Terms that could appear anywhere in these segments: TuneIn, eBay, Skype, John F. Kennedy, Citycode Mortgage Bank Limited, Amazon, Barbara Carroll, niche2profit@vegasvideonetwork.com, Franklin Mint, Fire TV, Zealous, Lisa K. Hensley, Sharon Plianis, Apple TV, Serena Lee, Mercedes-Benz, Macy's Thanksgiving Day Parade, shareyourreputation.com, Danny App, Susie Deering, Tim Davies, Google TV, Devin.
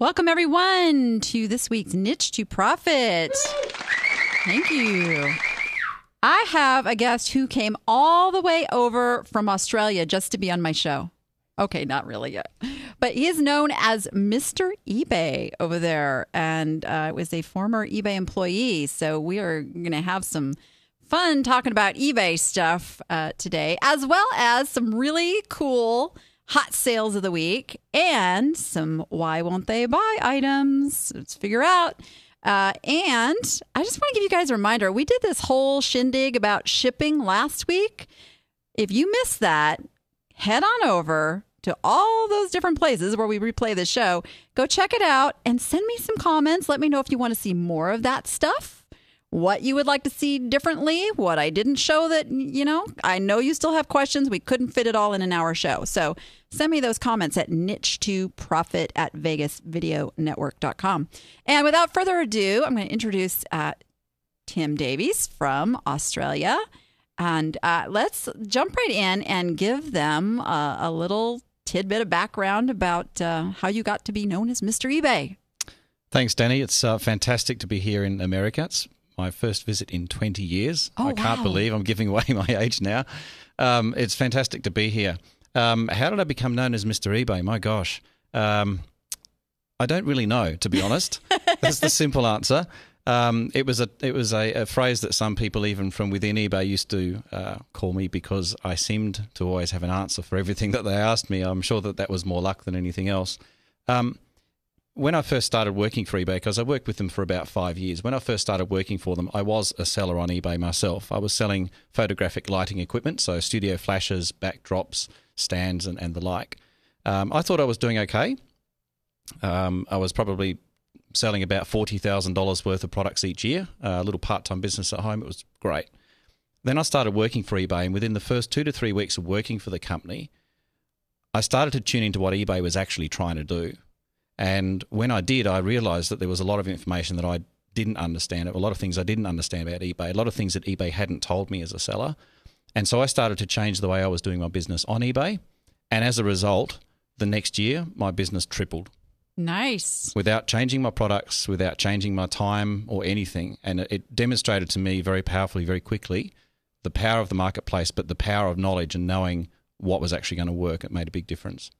Welcome, everyone, to this week's Niche to Profit. Thank you. I have a guest who came all the way over from Australia just to be on my show. Okay, not really yet. But he is known as Mr. eBay over there and was a former eBay employee. So we are going to have some fun talking about eBay stuff today, as well as some really cool hot sales of the week and some why won't they buy items. Let's figure out. And I just want to give you guys a reminder. We did this whole shindig about shipping last week. If you missed that, head on over to all those different places where we replay the show. Go check it out and send me some comments. Let me know if you want to see more of that stuff, what you would like to see differently, what I didn't show that, you know, I know you still have questions. We couldn't fit it all in an hour show. So send me those comments at niche2profit@vegasvideonetwork.com. And without further ado, I'm going to introduce Tim Davies from Australia. And let's jump right in and give them a little tidbit of background about how you got to be known as Mr. eBay. Thanks, Danny. It's fantastic to be here in America. It's my first visit in 20 years. Oh, I can't believe I'm giving away my age now. It's fantastic to be here. How did I become known as Mr. eBay? My gosh. I don't really know, to be honest. That's the simple answer. It was a phrase that some people even from within eBay used to call me because I seemed to always have an answer for everything that they asked me. I'm sure that that was more luck than anything else. When I first started working for eBay, because I worked with them for about 5 years, when I first started working for them, I was a seller on eBay myself. I was selling photographic lighting equipment, so studio flashes, backdrops, stands, and the like. I thought I was doing okay. I was probably selling about $40,000 worth of products each year, a little part-time business at home. It was great. Then I started working for eBay, and within the first 2 to 3 weeks of working for the company, I started to tune into what eBay was actually trying to do. And when I did, I realized that there was a lot of information that I didn't understand, a lot of things I didn't understand about eBay, a lot of things that eBay hadn't told me as a seller. And so I started to change the way I was doing my business on eBay. And as a result, the next year, my business tripled. Nice. Without changing my products, without changing my time or anything. And it demonstrated to me very powerfully, very quickly, the power of the marketplace, but the power of knowledge and knowing what was actually going to work. It made a big difference.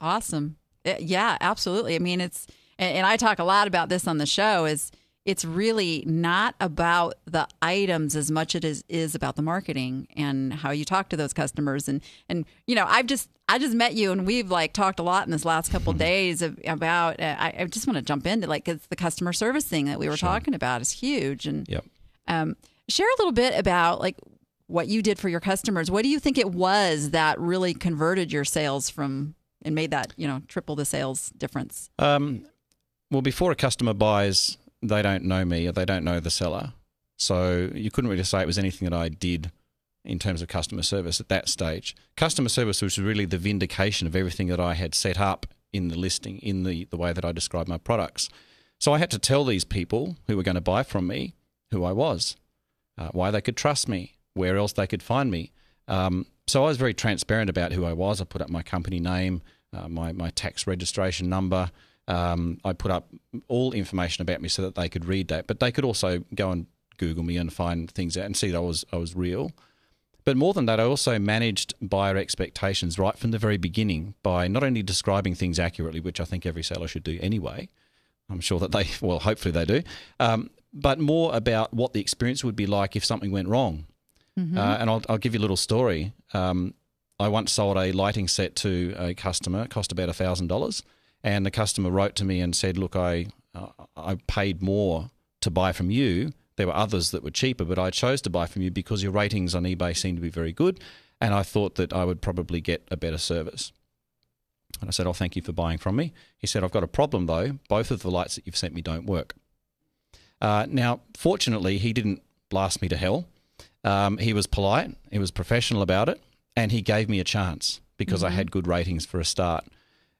Awesome. Yeah, absolutely. I mean, it's, and I talk a lot about this on the show, is it's really not about the items as much as it is about the marketing and how you talk to those customers. And you know, I just met you, and we've like talked a lot in this last couple of days about, I just want to jump into like it's the customer service thing that we were talking about is huge. And share a little bit about like what you did for your customers. What do you think it was that really converted your sales from and made that, you know, triple the sales difference? Well, before a customer buys, they don't know me or they don't know the seller. So you couldn't really say it was anything that I did in terms of customer service at that stage. Customer service was really the vindication of everything that I had set up in the listing, in the way that I described my products. So I had to tell these people who were going to buy from me who I was, why they could trust me, where else they could find me. So I was very transparent about who I was. I put up my company name, my tax registration number. I put up all information about me so that they could read that, but they could also go and Google me and find things out and see that I was real. But more than that, I also managed buyer expectations right from the very beginning by not only describing things accurately, which I think every seller should do anyway. I'm sure that they, well, hopefully they do, but more about what the experience would be like if something went wrong. Mm-hmm. And I'll give you a little story. I once sold a lighting set to a customer. It cost about $1,000. And the customer wrote to me and said, look, I paid more to buy from you. There were others that were cheaper, but I chose to buy from you because your ratings on eBay seemed to be very good, and I thought that I would probably get a better service. And I said, oh, thank you for buying from me. He said, I've got a problem, though. Both of the lights that you've sent me don't work. Now, fortunately, he didn't blast me to hell. He was polite. He was professional about it, and he gave me a chance because I had good ratings for a start.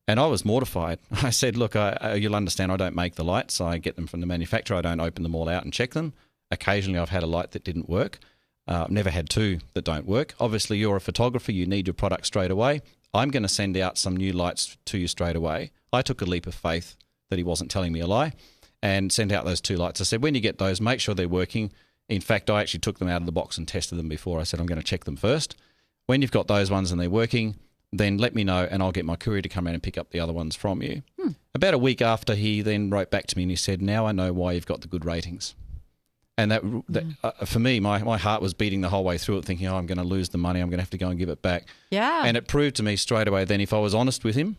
And I was mortified. I said, look, you'll understand I don't make the lights. I get them from the manufacturer. I don't open them all out and check them. Occasionally I've had a light that didn't work. I've never had two that don't work. Obviously, you're a photographer. You need your product straight away. I'm going to send out some new lights to you straight away. I took a leap of faith that he wasn't telling me a lie, and sent out those two lights. I said, when you get those, make sure they're working. In fact, I actually took them out of the box and tested them before. I said, I'm going to check them first. When you've got those ones and they're working, then let me know and I'll get my courier to come around and pick up the other ones from you. About a week after, he then wrote back to me and he said, now I know why you've got the good ratings. And that for me, my heart was beating the whole way through it, thinking, oh, I'm going to lose the money. I'm going to have to go and give it back. Yeah. And it proved to me straight away then, if I was honest with him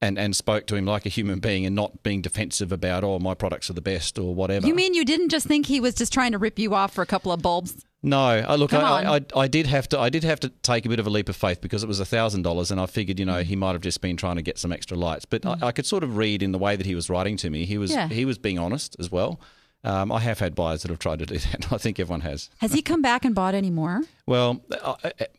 and spoke to him like a human being and not being defensive about, oh, my products are the best or whatever. You mean you didn't just think he was just trying to rip you off for a couple of bulbs? No, look, I did have to take a bit of a leap of faith because it was $1,000, and I figured, you know, he might have just been trying to get some extra lights. But I could sort of read in the way that he was writing to me, he was being honest as well. I have had buyers that have tried to do that. I think everyone has. Has he come back and bought any more? Well,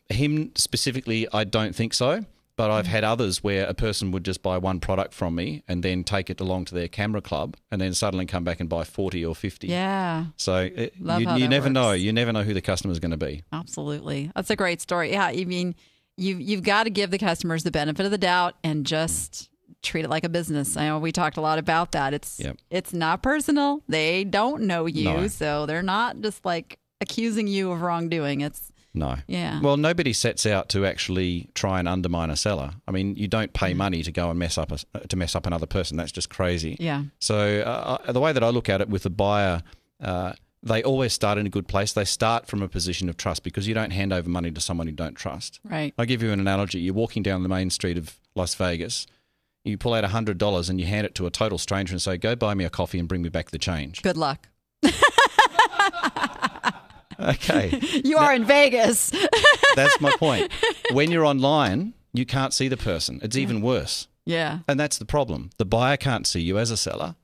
him specifically, I don't think so. But I've had others where a person would just buy one product from me and then take it along to their camera club and then suddenly come back and buy 40 or 50. Yeah. So you never know. You never know who the customer is going to be. Absolutely. That's a great story. Yeah, I mean, you've got to give the customers the benefit of the doubt and just treat it like a business. I know we talked a lot about that. It's not personal. They don't know you, so they're not just like accusing you of wrongdoing. No. Yeah. Well, nobody sets out to actually try and undermine a seller. I mean, you don't pay money to go and mess up another person. That's just crazy. Yeah. So the way that I look at it with a buyer, they always start in a good place. They start from a position of trust because you don't hand over money to someone you don't trust. Right. I'll give you an analogy. You're walking down the main street of Las Vegas. You pull out $100 and you hand it to a total stranger and say, go buy me a coffee and bring me back the change. Good luck. Okay. You are in Vegas. That's my point. When you're online, you can't see the person. It's even worse. Yeah. And that's the problem. The buyer can't see you as a seller,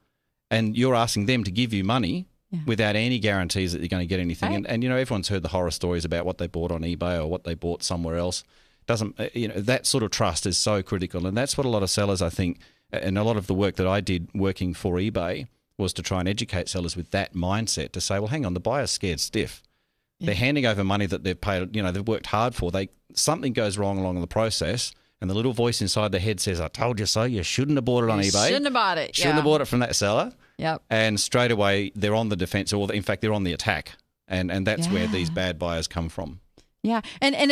and you're asking them to give you money without any guarantees that you're going to get anything. Right. And you know, everyone's heard the horror stories about what they bought on eBay or what they bought somewhere else. That sort of trust is so critical, and that's what a lot of sellers, I think, and a lot of the work that I did working for eBay was to try and educate sellers with that mindset to say, well, hang on, the buyer's scared stiff. They're handing over money that they've paid, you know, they've worked hard for. Something goes wrong along the process, and the little voice inside their head says, I told you so, you shouldn't have bought it on eBay. Shouldn't have bought it. Shouldn't have bought it from that seller. Yep. And straight away they're on the defense, or in fact they're on the attack. And that's where these bad buyers come from. Yeah. And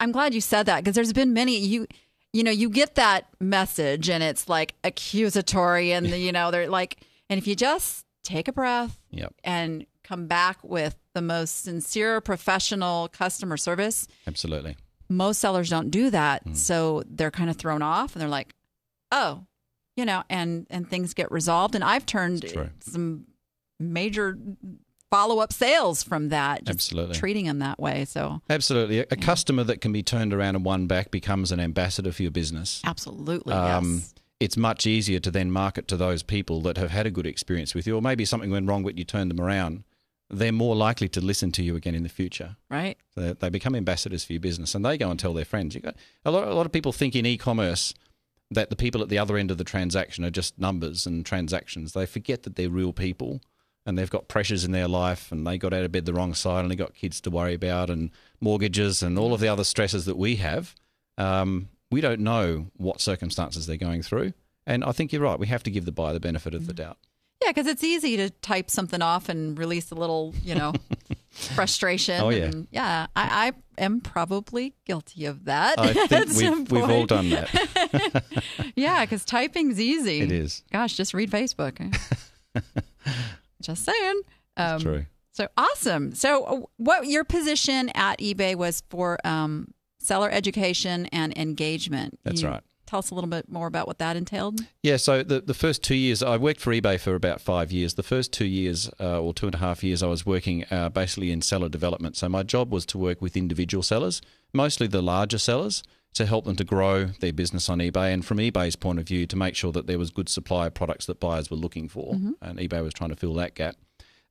I'm glad you said that, because there's been many you get that message and it's like accusatory, and they're like, and if you just take a breath and come back with the most sincere professional customer service. Absolutely. Most sellers don't do that. So they're kind of thrown off and they're like, oh, and things get resolved. And I've turned some major follow-up sales from that. Absolutely. Treating them that way. So absolutely. A customer that can be turned around and won back becomes an ambassador for your business. Absolutely. Yes. It's much easier to then market to those people that have had a good experience with you, or maybe something went wrong but you turned them around. They're more likely to listen to you again in the future. Right. So they become ambassadors for your business, and they go and tell their friends. A lot of people think in e-commerce that the people at the other end of the transaction are just numbers and transactions. They forget that they're real people, and they've got pressures in their life, and they got out of bed the wrong side, and they got kids to worry about and mortgages and all of the other stresses that we have. We don't know what circumstances they're going through. And I think you're right. We have to give the buyer the benefit of the doubt. Yeah, because it's easy to type something off and release a little, frustration. Oh, yeah. And I am probably guilty of that. I think we've all done that. Yeah, because typing's easy. It is. Gosh, just read Facebook. Just saying. That's true. So awesome. So what your position at eBay was for seller education and engagement. That's right. Tell us a little bit more about what that entailed. Yeah, so the first 2 years, I worked for eBay for about 5 years. The first 2 years or 2.5 years, I was working basically in seller development. So my job was to work with individual sellers, mostly the larger sellers, to help them to grow their business on eBay, and from eBay's point of view, to make sure that there was good supply of products that buyers were looking for, and eBay was trying to fill that gap.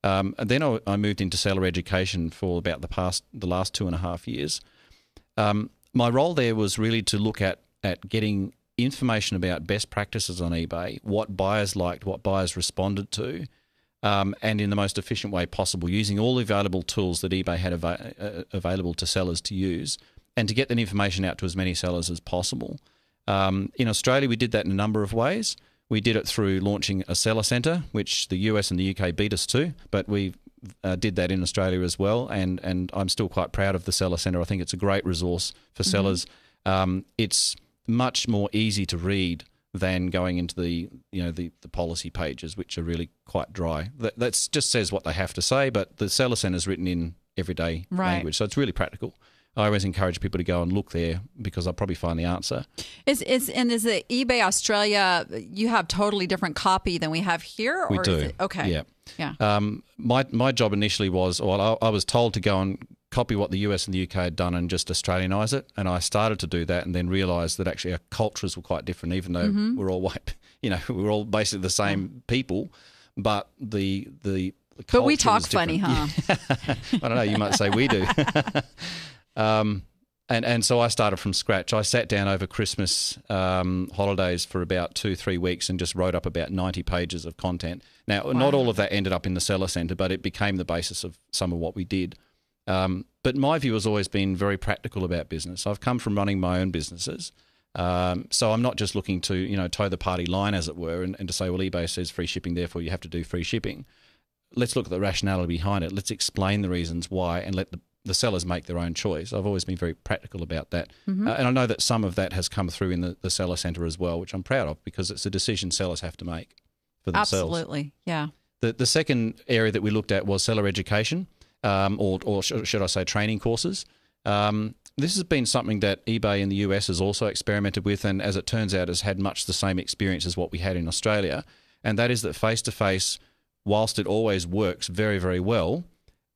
And then I moved into seller education for about the last 2.5 years. My role there was really to look at getting information about best practices on eBay, what buyers liked, what buyers responded to, and in the most efficient way possible, using all the available tools that eBay had available to sellers to use, and to get that information out to as many sellers as possible. In Australia, we did that in a number of ways. We did it through launching a seller centre, which the US and the UK beat us to, but we did that in Australia as well, and I'm still quite proud of the seller centre. I think it's a great resource for sellers. It's much more easy to read than going into the policy pages, which are really quite dry. That just says what they have to say, but the seller centre is written in everyday language, so it's really practical. I always encourage people to go and look there because I'll probably find the answer. Is the eBay Australia, you have totally different copy than we have here? Or we do. Okay. Yeah. My job initially was, I was told to go and copy what the US and the UK had done and just Australianise it. And I started to do that and then realised that actually our cultures were quite different, even though we're all white, we're all basically the same people. But the we talk funny, huh? Yeah. I don't know. You might say we do. And so I started from scratch. I sat down over Christmas holidays for about 2-3 weeks and just wrote up about 90 pages of content. Now, not all of that ended up in the seller centre, but it became the basis of some of what we did. But my view has always been very practical about business. I've come from running my own businesses. So I'm not just looking to, toe the party line, as it were, and to say, well, eBay says free shipping, therefore you have to do free shipping. Let's look at the rationality behind it. Let's explain the reasons why and let the sellers make their own choice. I've always been very practical about that. And I know that some of that has come through in the seller centre as well, which I'm proud of because it's a decision sellers have to make for themselves. Absolutely, yeah. The second area that we looked at was seller education or should I say training courses. This has been something that eBay in the US has also experimented with and, as it turns out, has had much the same experience as what we had in Australia, and that is that face-to-face, whilst it always works very, very well,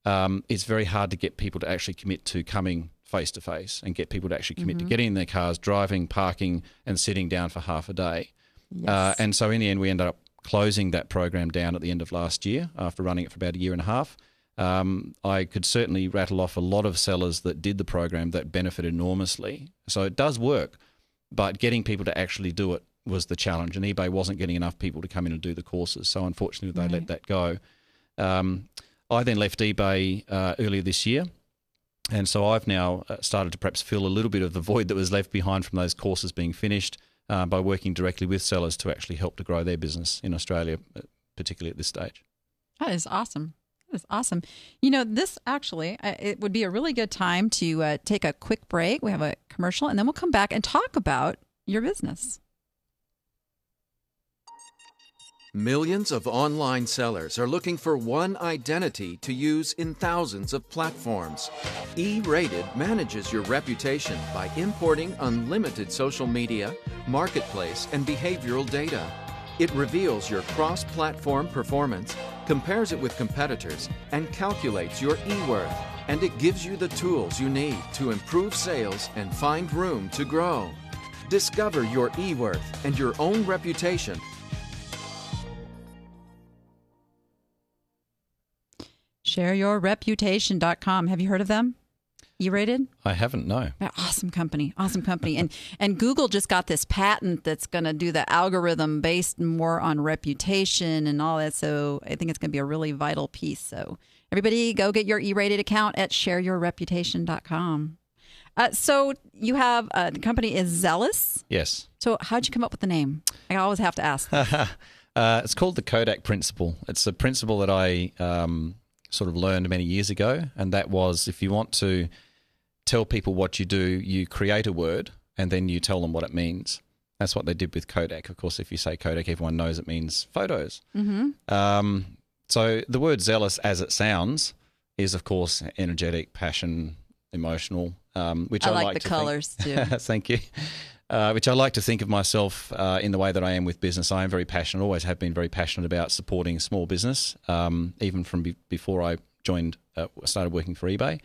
it's very hard to get people to actually commit to coming face-to-face and get people to actually commit to getting in their cars, driving, parking, and sitting down for half a day. Yes. And so in the end, we ended up closing that program down at the end of last year after running it for about a year and a half. I could certainly rattle off a lot of sellers that did the program that benefited enormously. So it does work, but getting people to actually do it was the challenge, and eBay wasn't getting enough people to come in and do the courses. So unfortunately, they let that go. I then left eBay earlier this year, and so I've now started to perhaps fill a little bit of the void that was left behind from those courses being finished by working directly with sellers to actually help to grow their business in Australia, particularly at this stage. That is awesome. That is awesome. This actually, it would be a really good time to take a quick break. We have a commercial, and then we'll come back and talk about your business. Millions of online sellers are looking for one identity to use in thousands of platforms. E-rated manages your reputation by importing unlimited social media, marketplace, and behavioral data. It reveals your cross-platform performance, compares it with competitors, and calculates your e-worth. And it gives you the tools you need to improve sales and find room to grow. Discover your e-worth and your own reputation. shareyourreputation.com. Have you heard of them? E-rated? I haven't, no. Awesome company. Awesome company. And Google just got this patent that's going to do the algorithm based more on reputation and all that. So I think it's going to be a really vital piece. So everybody go get your E-rated account at shareyourreputation.com. So you have the company is Zealous? Yes. So how'd you come up with the name? I always have to ask. It's called the Kodak Principle. It's a principle that I sort of learned many years ago, and that was if you want to tell people what you do, you create a word and then you tell them what it means. That's what they did with Kodak. Of course, if you say Kodak, everyone knows it means photos. So the word zealous, as it sounds, is, of course, energetic, passion, emotional, which I like the colors too. Thank you. Which I like to think of myself in the way that I am with business. I am very passionate, always have been very passionate about supporting small business, even from before I started working for eBay.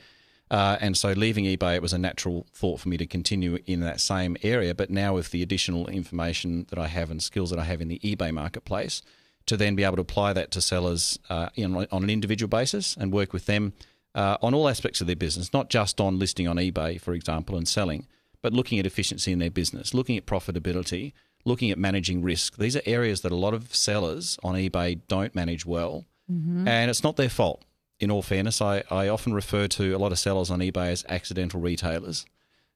And so leaving eBay, it was a natural thought for me to continue in that same area, but now with the additional information that I have and skills that I have in the eBay marketplace, to then be able to apply that to sellers on an individual basis and work with them on all aspects of their business, not just on listing on eBay, for example, and selling, but looking at efficiency in their business, looking at profitability, looking at managing risk. These are areas that a lot of sellers on eBay don't manage well, and it's not their fault. In all fairness, I often refer to a lot of sellers on eBay as accidental retailers.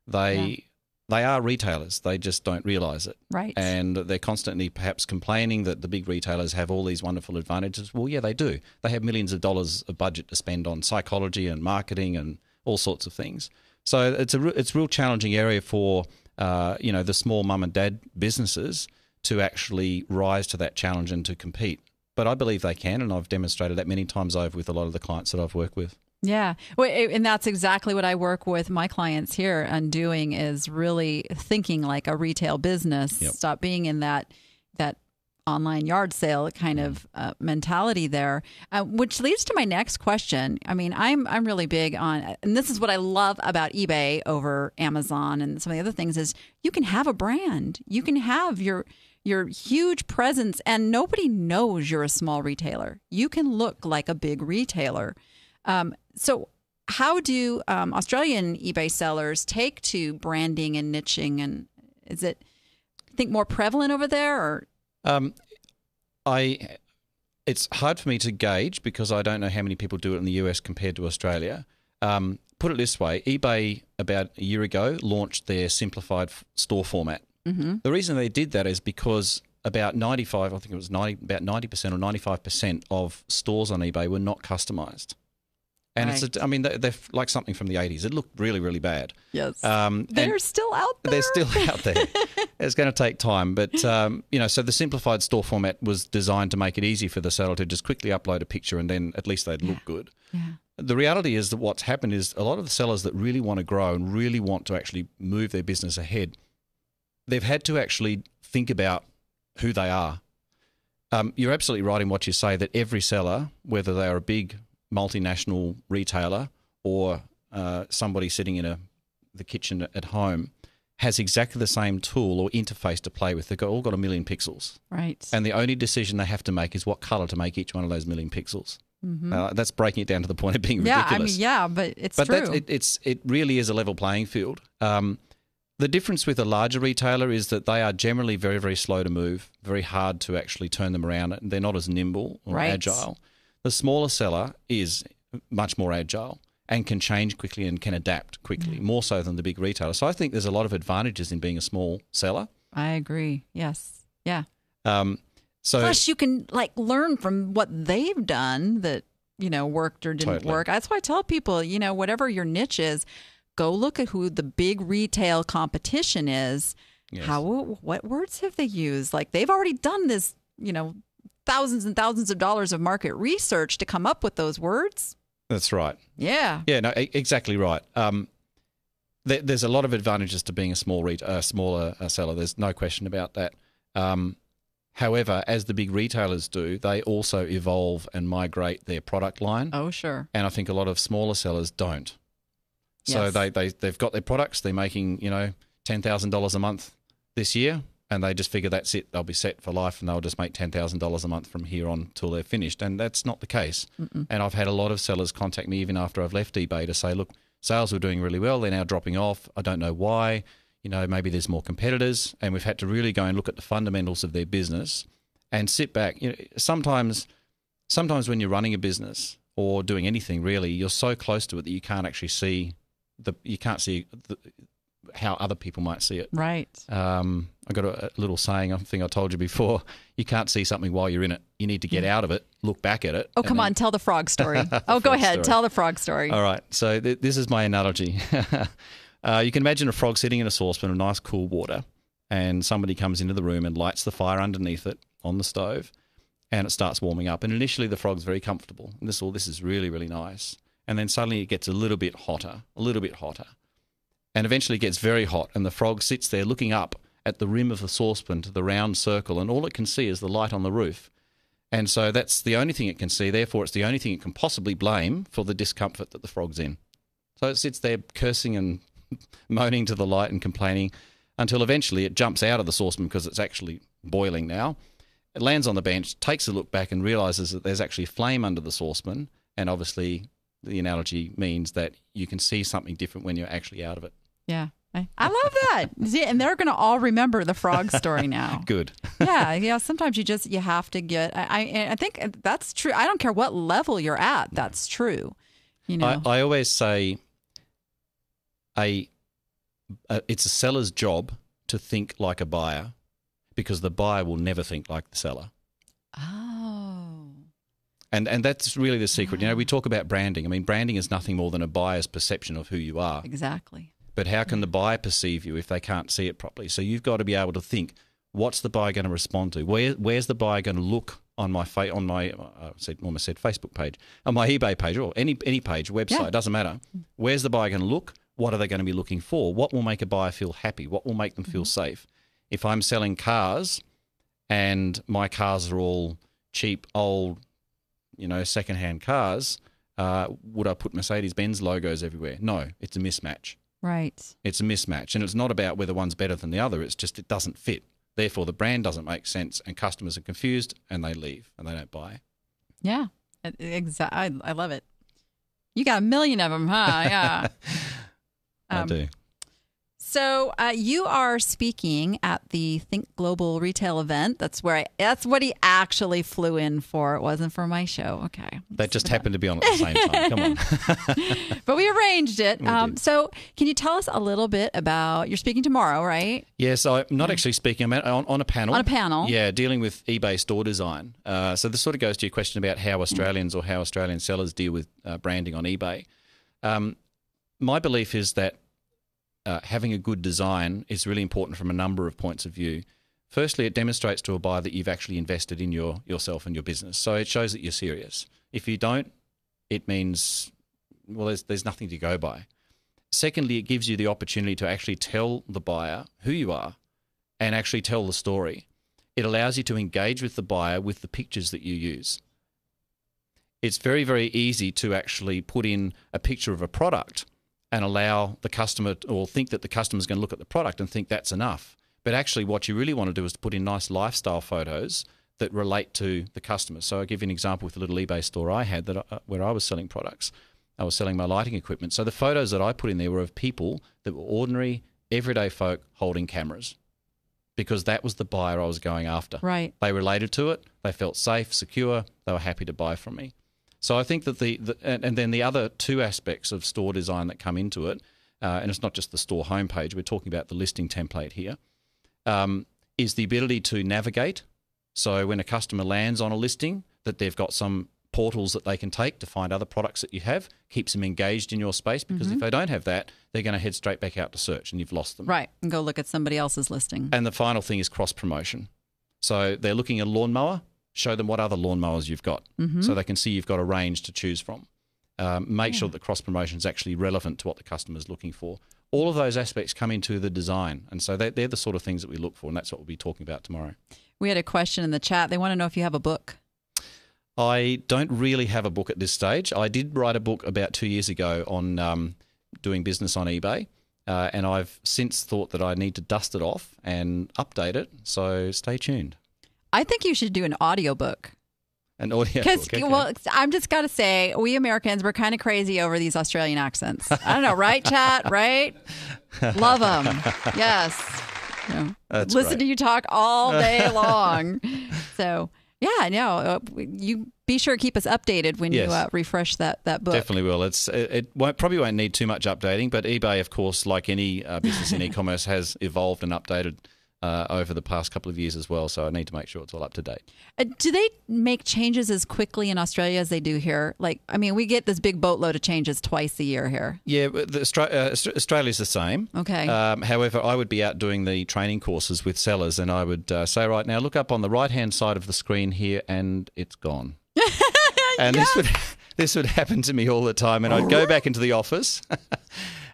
They They are retailers. They just don't realize it. Right. And they're constantly perhaps complaining that the big retailers have all these wonderful advantages. Well, yeah, they do. They have millions of dollars of budget to spend on psychology and marketing and all sorts of things. So it's a real challenging area for, you know, the small mum and dad businesses to actually rise to that challenge and to compete. But I believe they can, and I've demonstrated that many times over with a lot of the clients that I've worked with. Yeah. And that's exactly what I work with my clients here on doing, is really thinking like a retail business. Yep. Stop being in that online yard sale kind of mentality there, which leads to my next question. I mean, I'm really big on, and this is what I love about eBay over Amazon and some of the other things, is you can have a brand. You can have your huge presence, and nobody knows you're a small retailer. You can look like a big retailer. So how do Australian eBay sellers take to branding and niching? And is it, I think, more prevalent over there? Or it's hard for me to gauge because I don't know how many people do it in the US compared to Australia. Put it this way, eBay about a year ago launched their simplified store format. Mm-hmm. The reason they did that is because about 90% or 95% of stores on eBay were not customized. And right. I mean, they're like something from the 80s. It looked really, really bad. Yes. They're still out there. They're still out there. It's going to take time. But, you know, so the simplified store format was designed to make it easy for the seller to just quickly upload a picture, and then at least they'd look good. Yeah. The reality is that what's happened is a lot of the sellers that really want to grow and really want to actually move their business ahead, they've had to actually think about who they are. You're absolutely right in what you say, that every seller, whether they are a big multinational retailer or somebody sitting in the kitchen at home, has exactly the same tool or interface to play with. They've all got a million pixels. Right. And the only decision they have to make is what colour to make each one of those million pixels. Mm-hmm. That's breaking it down to the point of being ridiculous. Yeah, I mean, but it's true. But it really is a level playing field. The difference with a larger retailer is that they are generally very, very slow to move, very hard to actually turn them around. And they're not as nimble or agile. The smaller seller is much more agile and can change quickly and can adapt quickly, more so than the big retailer. So I think there's a lot of advantages in being a small seller. I agree. Yes. Yeah. Plus, you can like learn from what they've done that, you know, worked or didn't work. That's why I tell people, you know, whatever your niche is, go look at who the big retail competition is. Yes. What words have they used? Like, they've already done this, you know, thousands and thousands of dollars of market research to come up with those words. That's right. Yeah. Yeah, no, exactly right. There's a lot of advantages to being a smaller seller. There's no question about that. However, as the big retailers do, they also evolve and migrate their product line. Oh, sure. And I think a lot of smaller sellers don't. So yes. they've got their products. They're making, you know, $10,000 a month this year. And they just figure that's it. They'll be set for life, and they'll just make $10,000 a month from here on till they're finished. And that's not the case. Mm-mm. And I've had a lot of sellers contact me even after I've left eBay to say, look, sales were doing really well. They're now dropping off. I don't know why. You know, maybe there's more competitors. And we've had to really go and look at the fundamentals of their business and sit back. You know, sometimes when you're running a business or doing anything really, you're so close to it that you can't actually see how other people might see it. Right. I got a little saying, I think I told you before, you can't see something while you're in it. You need to get out of it, look back at it. Oh, come on, tell the frog story. Tell the frog story. All right, so this is my analogy. You can imagine a frog sitting in a saucepan of nice cool water, and somebody comes into the room and lights the fire underneath it on the stove, and it starts warming up. And initially the frog's very comfortable. And this is really, really nice. And then suddenly it gets a little bit hotter. And eventually it gets very hot, and the frog sits there looking up at the rim of the saucepan to the round circle, and all it can see is the light on the roof. And so that's the only thing it can see. Therefore, it's the only thing it can possibly blame for the discomfort that the frog's in. So it sits there cursing and moaning to the light and complaining until eventually it jumps out of the saucepan because it's actually boiling now. It lands on the bench, takes a look back, and realizes that there's actually flame under the saucepan. And obviously the analogy means that you can see something different when you're actually out of it. Yeah. I love that. See, and they're going to all remember the frog story now. Good. Yeah. Yeah. Sometimes you have to get, I think that's true. I don't care what level you're at. That's true. You know, I always say a it's a seller's job to think like a buyer, because the buyer will never think like the seller. Oh. And that's really the secret. Oh. You know, we talk about branding. I mean, branding is nothing more than a buyer's perception of who you are. Exactly. But how can the buyer perceive you if they can't see it properly? So you've got to be able to think, what's the buyer going to respond to? Where's the buyer going to look on my Facebook page, on my eBay page, or any page, website, yeah. Doesn't matter. Where's the buyer going to look? What are they going to be looking for? What will make a buyer feel happy? What will make them feel safe? If I'm selling cars and my cars are all cheap, old, secondhand cars, would I put Mercedes-Benz logos everywhere? No, it's a mismatch. Right. It's a mismatch. And it's not about whether one's better than the other. It's just it doesn't fit. Therefore, the brand doesn't make sense and customers are confused and they leave and they don't buy. Yeah. Exactly. I love it. You got a million of them, huh? Yeah. I do. So you are speaking at the Think Global Retail event. That's what he actually flew in for. It wasn't for my show. Okay. That just happened to be on at the same time. Come on. But we arranged it. So can you tell us a little bit about, you're speaking tomorrow, right? Yeah, so I'm not actually speaking. I'm on a panel. On a panel. Yeah, dealing with eBay store design. So this sort of goes to your question about how Australians or how Australian sellers deal with branding on eBay. My belief is that having a good design is really important from a number of points of view. Firstly, it demonstrates to a buyer that you've actually invested in yourself and your business. So it shows that you're serious. If you don't, it means, well, there's nothing to go by. Secondly, it gives you the opportunity to actually tell the buyer who you are and actually tell the story. It allows you to engage with the buyer with the pictures that you use. It's very, very easy to actually put in a picture of a product and allow the customer, or think that the customer's going to look at the product and think that's enough. But actually what you really want to do is to put in nice lifestyle photos that relate to the customer. So I'll give you an example with a little eBay store I had where I was selling products. I was selling my lighting equipment. So the photos that I put in there were of people that were ordinary, everyday folk holding cameras, because that was the buyer I was going after. Right. They related to it. They felt safe, secure. They were happy to buy from me. So I think that then the other two aspects of store design that come into it, and it's not just the store homepage, we're talking about the listing template here, is the ability to navigate. So when a customer lands on a listing, that they've got some portals that they can take to find other products that you have, keeps them engaged in your space, because if they don't have that, they're going to head straight back out to search and you've lost them. Right, and go look at somebody else's listing. And the final thing is cross-promotion. So they're looking at a lawnmower, show them what other lawnmowers you've got so they can see you've got a range to choose from. Make sure that cross-promotion is actually relevant to what the customer's looking for. All of those aspects come into the design, and so they're the sort of things that we look for, and that's what we'll be talking about tomorrow. We had a question in the chat. They want to know if you have a book. I don't really have a book at this stage. I did write a book about 2 years ago on doing business on eBay, and I've since thought that I need to dust it off and update it, so stay tuned. I think you should do an audiobook. An audiobook. Because, okay. Well, I'm just got to say, we Americans, we're kind of crazy over these Australian accents. I don't know, right, chat? Right? Love them. Yes. You know, listen to you talk all day long. So, yeah, no, you be sure to keep us updated when you refresh that book. Definitely will. It probably won't need too much updating, but eBay, of course, like any business in e-commerce, has evolved and updated over the past couple of years as well, so I need to make sure it's all up to date. Do they make changes as quickly in Australia as they do here? Like, I mean, we get this big boatload of changes twice a year here. Yeah, Australia's the same. Okay. However, I would be out doing the training courses with sellers, and I would say, right now, look up on the right-hand side of the screen here, and it's gone. And this would happen to me all the time, and I'd go back into the office.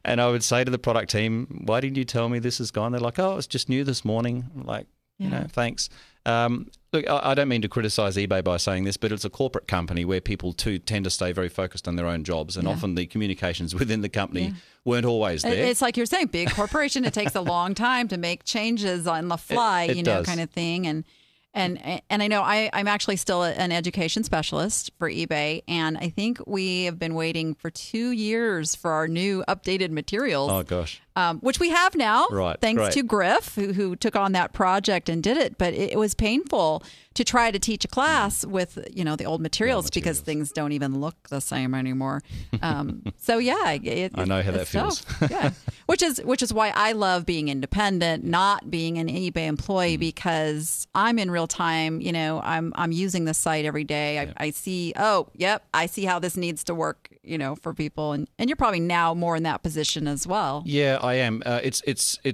And I would say to the product team, why didn't you tell me this is gone? They're like, oh, it's just new this morning. I'm like, thanks. Look, I don't mean to criticize eBay by saying this, but it's a corporate company where people too tend to stay very focused on their own jobs, and often the communications within the company weren't always there. It's like you're saying, big corporation, it takes a long time to make changes on the fly, it does. Kind of thing. And And I know I'm actually still an education specialist for eBay, and I think we have been waiting for 2 years for our new updated materials. Oh, gosh. Which we have now, right, thanks to Griff, who took on that project and did it. But it was painful to try to teach a class with, you know, the old materials because things don't even look the same anymore. So yeah, I know how that feels. Yeah, which is why I love being independent, not being an eBay employee, because I'm in real time. You know, I'm using the site every day. I see. Oh, yep, I see how this needs to work. You know, for people, and you're probably now more in that position as well. Yeah, I am. It's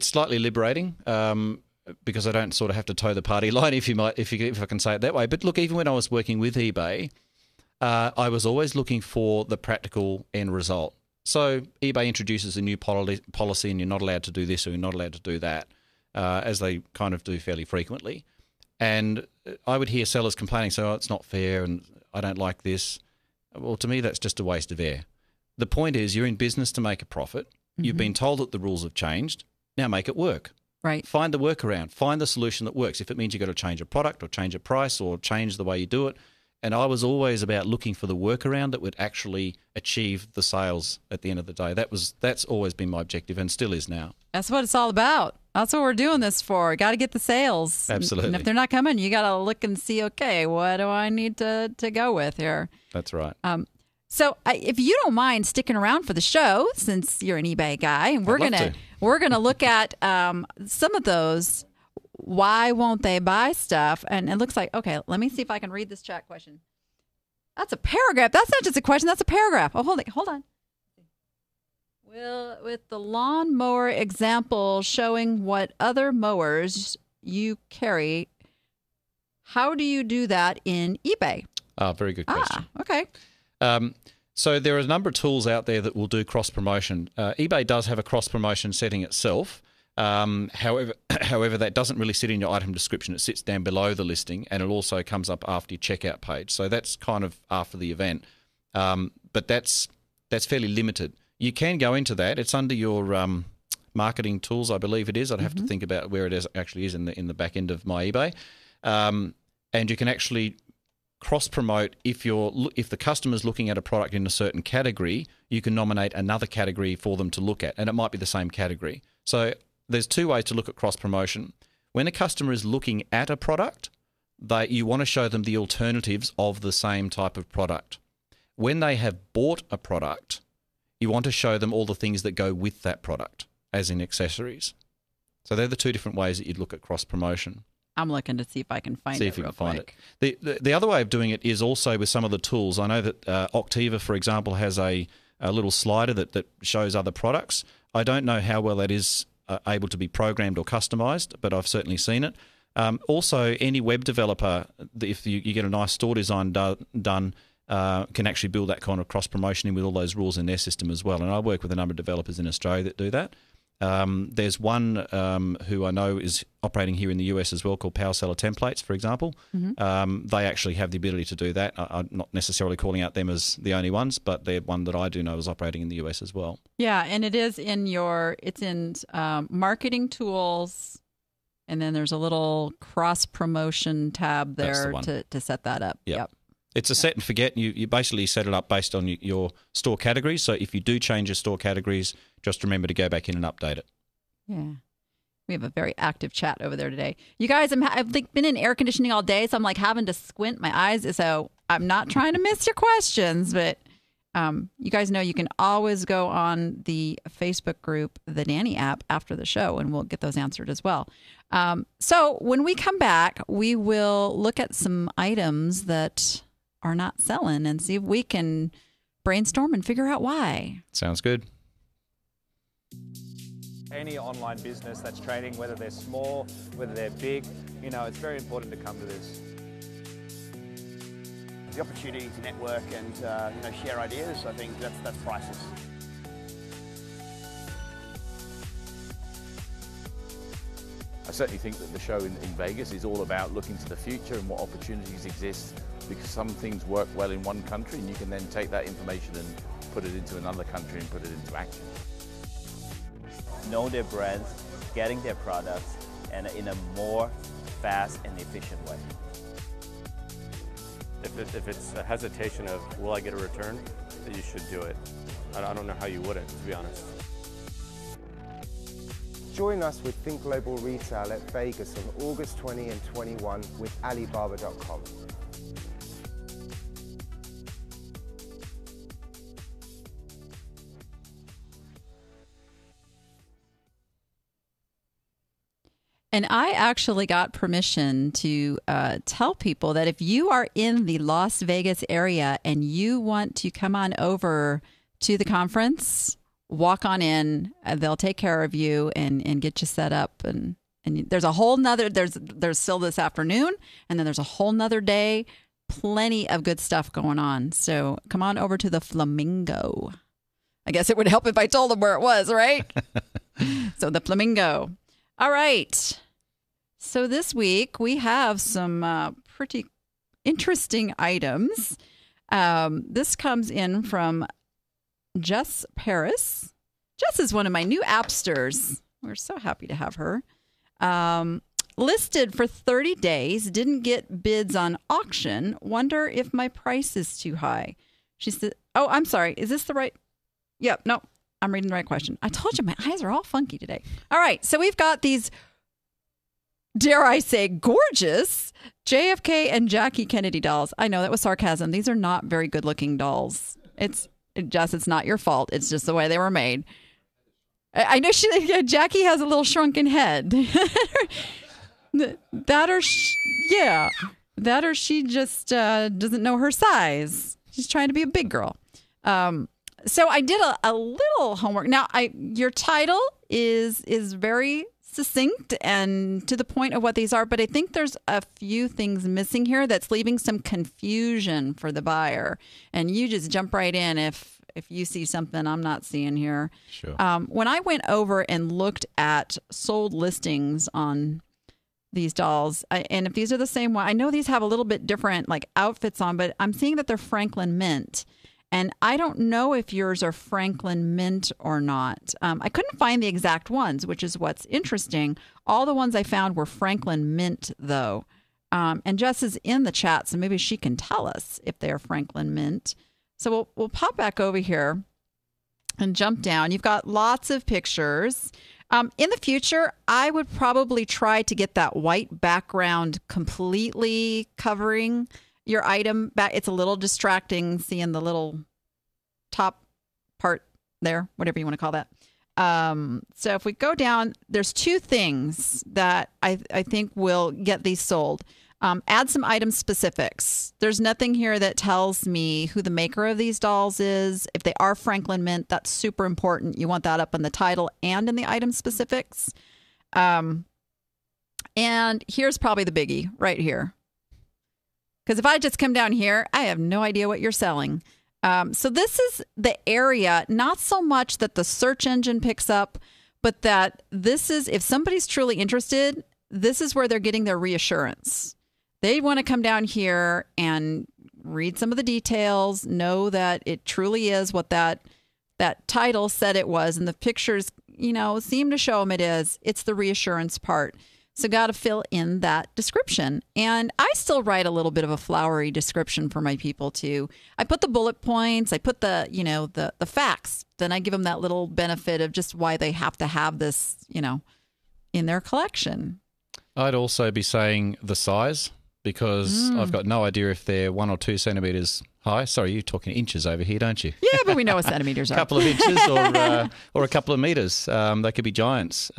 slightly liberating because I don't sort of have to toe the party line, if I can say it that way. But look, even when I was working with eBay, I was always looking for the practical end result. So eBay introduces a new policy, and you're not allowed to do this or you're not allowed to do that, as they kind of do fairly frequently. And I would hear sellers complaining, saying, "Oh, it's not fair, and I don't like this." Well, to me, that's just a waste of air. The point is, you're in business to make a profit. Mm-hmm. You've been told that the rules have changed. Now make it work. Right. Find the workaround. Find the solution that works. If it means you've got to change a product or change a price or change the way you do it. And I was always about looking for the workaround that would actually achieve the sales at the end of the day. That's always been my objective, and still is now. That's what it's all about. That's what we're doing this for. Got to get the sales. Absolutely. And if they're not coming, you got to look and see, okay, what do I need to go with here? That's right. So if you don't mind sticking around for the show, since you're an eBay guy, and we're gonna look at some of those. Why won't they buy stuff? And it looks like, okay, let me see if I can read this chat question. That's a paragraph. That's not just a question. That's a paragraph. Oh, hold on. Well, with the lawnmower example showing what other mowers you carry, how do you do that in eBay? Ah, very good question. Ah, okay. So there are a number of tools out there that will do cross-promotion. eBay does have a cross-promotion setting itself. However, that doesn't really sit in your item description. It sits down below the listing, and it also comes up after your checkout page. So that's kind of after the event. But that's fairly limited. You can go into that. It's under your marketing tools, I believe it is. I'd have to think about where it is, actually is in the back end of my eBay. And you can actually cross-promote. If the customer's looking at a product in a certain category, you can nominate another category for them to look at, and it might be the same category. So there's two ways to look at cross-promotion. When a customer is looking at a product, you want to show them the alternatives of the same type of product. When they have bought a product, you want to show them all the things that go with that product, as in accessories. So they're the two different ways that you'd look at cross-promotion. I'm looking to see if I can find it. See if you can find it. The other way of doing it is also with some of the tools. I know that Octiva, for example, has a little slider that shows other products. I don't know how well that is able to be programmed or customized, but I've certainly seen it. Also, any web developer, if you get a nice store design done, can actually build that kind of cross-promotion in with all those rules in their system as well. And I work with a number of developers in Australia that do that. There's one who I know is operating here in the US as well, called Power Seller Templates, for example. Mm-hmm. They actually have the ability to do that. I'm not necessarily calling out them as the only ones, but they're one that I do know is operating in the US as well. Yeah, and it is in marketing tools, and then there's a little cross-promotion tab there to set that up. Yep. It's a set and forget. You basically set it up based on your store categories. So if you do change your store categories, just remember to go back in and update it. Yeah. We have a very active chat over there today. You guys, I've been in air conditioning all day, so I'm like having to squint my eyes. So I'm not trying to miss your questions, but you guys know you can always go on the Facebook group, the Danny App, after the show, and we'll get those answered as well. So when we come back, we will look at some items that are not selling and see if we can brainstorm and figure out why. Sounds good. Any online business that's trading, whether they're small, whether they're big, you know, it's very important to come to this. The opportunity to network and share ideas, I think that's priceless. I certainly think that the show in Vegas is all about looking to the future and what opportunities exist, because some things work well in one country and you can then take that information and put it into another country and put it into action. Know their brands, getting their products, and in a more fast and the efficient way. If it's a hesitation of, will I get a return, you should do it. I don't know how you wouldn't, to be honest. Join us with Think Global Retail at Vegas on August 20 and 21 with Alibaba.com. And I actually got permission to tell people that if you are in the Las Vegas area and you want to come on over to the conference, walk on in. They'll take care of you and get you set up. And there's a whole nother, there's still this afternoon, and then there's a whole nother day. Plenty of good stuff going on. So come on over to the Flamingo. I guess it would help if I told them where it was, right? So the Flamingo. All right, so this week we have some pretty interesting items. This comes in from Jess Paris. Jess is one of my new appsters. We're so happy to have her. Listed for 30 days, didn't get bids on auction. Wonder if my price is too high. She said, oh, I'm sorry. Is this the right? Yep, no. I'm reading the right question. I told you my eyes are all funky today. All right. So we've got these, dare I say, gorgeous JFK and Jackie Kennedy dolls. I know that was sarcasm. These are not very good looking dolls. It's not your fault. It's just the way they were made. I know Jackie has a little shrunken head. That or she just doesn't know her size. She's trying to be a big girl. So I did a little homework. Now, your title is very succinct and to the point of what these are, but I think there's a few things missing here that's leaving some confusion for the buyer. And you just jump right in if you see something I'm not seeing here. Sure. When I went over and looked at sold listings on these dolls, and if these are the same one, I know these have a little bit different like outfits on, but I'm seeing that they're Franklin Mint. And I don't know if yours are Franklin Mint or not. I couldn't find the exact ones, which is what's interesting. All the ones I found were Franklin Mint, though. And Jess is in the chat, so maybe she can tell us if they're Franklin Mint. So we'll pop back over here and jump down. You've got lots of pictures. In the future, I would probably try to get that white background completely covering your item back. It's a little distracting seeing the little top part there, whatever you want to call that. So if we go down, there's two things that I think will get these sold. Add some item specifics. There's nothing here that tells me who the maker of these dolls is. If they are Franklin Mint, that's super important. You want that up in the title and in the item specifics. And here's probably the biggie right here. Because if I just come down here, I have no idea what you're selling. So this is the area, not so much that the search engine picks up, but that this is, if somebody's truly interested, this is where they're getting their reassurance. They want to come down here and read some of the details, know that it truly is what that title said it was, and the pictures, seem to show them it is. It's the reassurance part. So got to fill in that description. And I still write a little bit of a flowery description for my people too. I put the bullet points, I put the facts, then I give them that little benefit of just why they have to have this, in their collection. I'd also be saying the size because I've got no idea if they're 1 or 2 centimeters high. Sorry, you're talking inches over here, don't you? Yeah, but we know what centimeters are. A couple of inches or a couple of meters. They could be giants.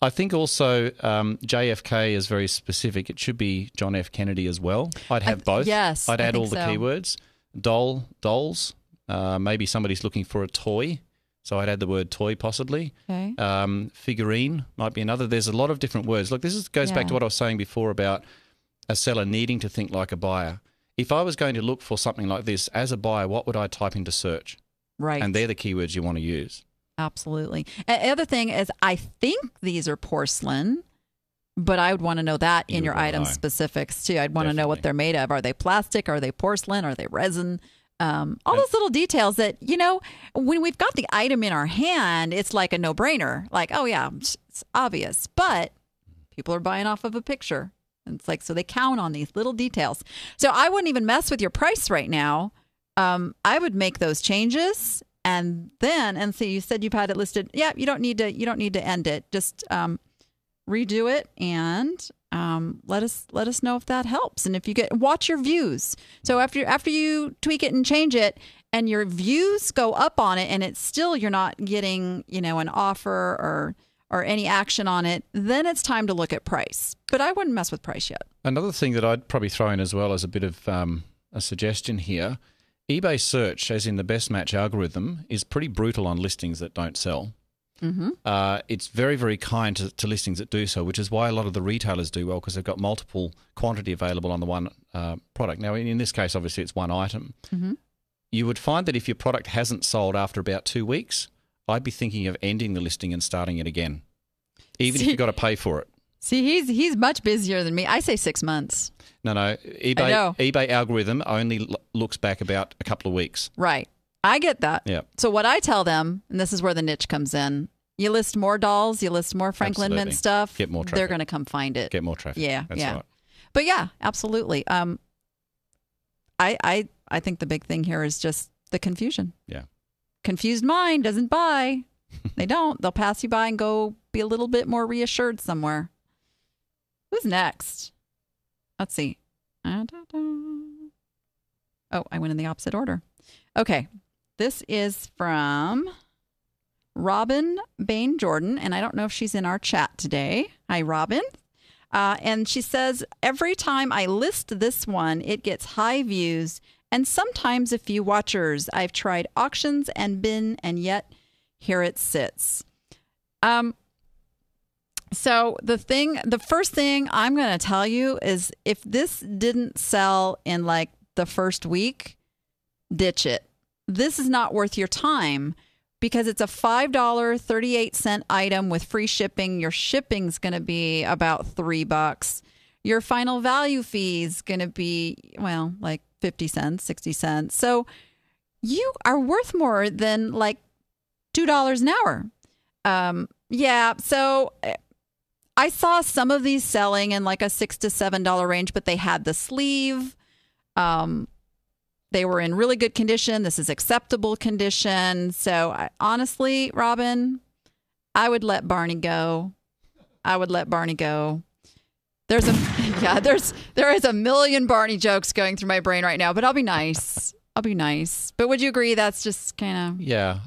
I think also JFK is very specific. It should be John F. Kennedy as well. I'd have both. Yes, I'd add all the keywords. Dolls. Maybe somebody's looking for a toy, so I'd add the word toy possibly. Okay. Figurine might be another. There's a lot of different words. Look, this goes back to what I was saying before about a seller needing to think like a buyer. If I was going to look for something like this as a buyer, what would I type into search? Right. And they're the keywords you want to use. Absolutely. The other thing is I think these are porcelain, but I would want to know that in your item specifics too. I'd want to know what they're made of. Are they plastic? Are they porcelain? Are they resin? All those little details that, when we've got the item in our hand, it's like a no-brainer. Like, oh yeah, it's obvious. But People are buying off of a picture. And it's like, so they count on these little details. So I wouldn't even mess with your price right now. I would make those changes. And then, and so you said you've had it listed. Yeah, you don't need to end it. Just redo it and let us know if that helps. And if you watch your views. So after you tweak it and change it and your views go up on it and it's still, you're not getting, an offer or any action on it, then it's time to look at price. But I wouldn't mess with price yet. Another thing that I'd probably throw in as well as a bit of a suggestion here, eBay search, as in the best match algorithm, is pretty brutal on listings that don't sell. Mm-hmm. It's very, very kind to listings that do so, which is why a lot of the retailers do well, because they've got multiple quantity available on the one product. Now, in this case, obviously, it's one item. Mm-hmm. You would find that if your product hasn't sold after about 2 weeks, I'd be thinking of ending the listing and starting it again, even if you've got to pay for it. See, he's much busier than me. I say 6 months. No. eBay algorithm only looks back about a couple of weeks. Right. I get that. Yeah. So what I tell them, and this is where the niche comes in, you list more dolls, you list more Franklin Mint stuff. Get more traffic. They're going to come find it. Get more traffic. Yeah. That's right. But yeah, absolutely. I think the big thing here is just the confusion. Yeah. Confused mind doesn't buy. They don't. They'll pass you by and go be a little bit more reassured somewhere. Who's next? Let's see. Oh, I went in the opposite order. Okay. This is from Robin Bain Jordan, and I don't know if she's in our chat today. Hi, Robin. And she says, every time I list this one, it gets high views and sometimes a few watchers. I've tried auctions and bin, and yet here it sits. So the first thing I'm going to tell you is if this didn't sell in like the first week, ditch it. This is not worth your time because it's a $5.38 item with free shipping. Your shipping's going to be about $3. Your final value fee is going to be, well, like 50 cents, 60 cents. So you are worth more than like $2 an hour. Yeah. So I saw some of these selling in like a $6 to $7 range, but they had the sleeve. They were in really good condition. This is acceptable condition. So honestly, Robin, I would let Barney go. There is a million Barney jokes going through my brain right now, but I'll be nice. But would you agree that's just kind of... Yeah.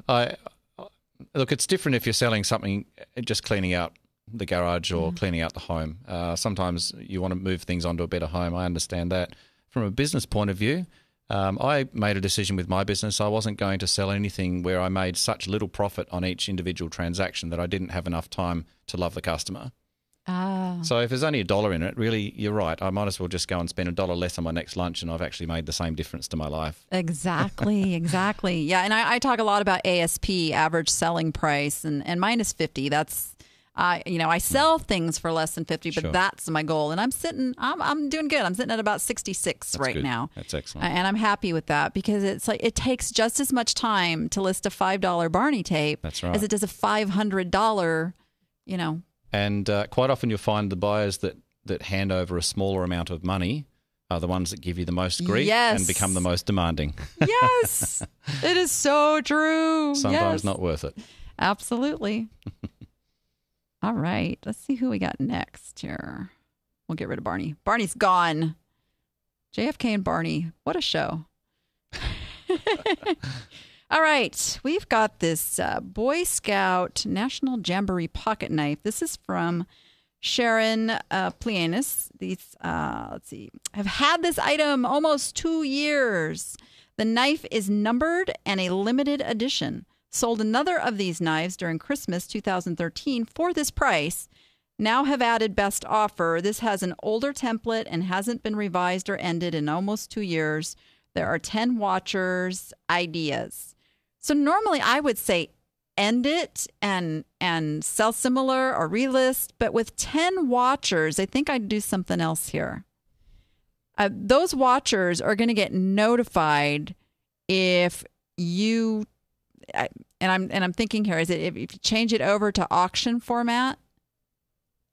Look, it's different if you're selling something, just cleaning out the garage or cleaning out the home. Sometimes you want to move things onto a better home. I understand that. From a business point of view, I made a decision with my business. I wasn't going to sell anything where I made such little profit on each individual transaction that I didn't have enough time to love the customer. So if there's only $1 in it, really, you're right. I might as well just go and spend $1 less on my next lunch and I've actually made the same difference to my life. Exactly, exactly. Yeah, and I talk a lot about ASP, average selling price, and minus 50. That's, I sell things for less than 50, but that's my goal. And I'm doing good. I'm sitting at about 66 right now. That's excellent. And I'm happy with that because it's like it takes just as much time to list a $5 Barney tape as it does a $500, And quite often you'll find the buyers that hand over a smaller amount of money are the ones that give you the most grief and become the most demanding. Yes. It is so true. Sometimes not worth it. Absolutely. All right. Let's see who we got next here. We'll get rid of Barney. Barney's gone. JFK and Barney. What a show. All right, we've got this Boy Scout National Jamboree pocket knife. This is from Sharon Plianis. These, let's see, I've had this item almost 2 years. The knife is numbered and a limited edition. Sold another of these knives during Christmas 2013 for this price. Now have added best offer. This has an older template and hasn't been revised or ended in almost 2 years. There are 10 watchers, ideas. So normally I would say end it and sell similar or relist, but with 10 watchers, I think I'd do something else here. Those watchers are going to get notified if you and I'm thinking here is it if you change it over to auction format,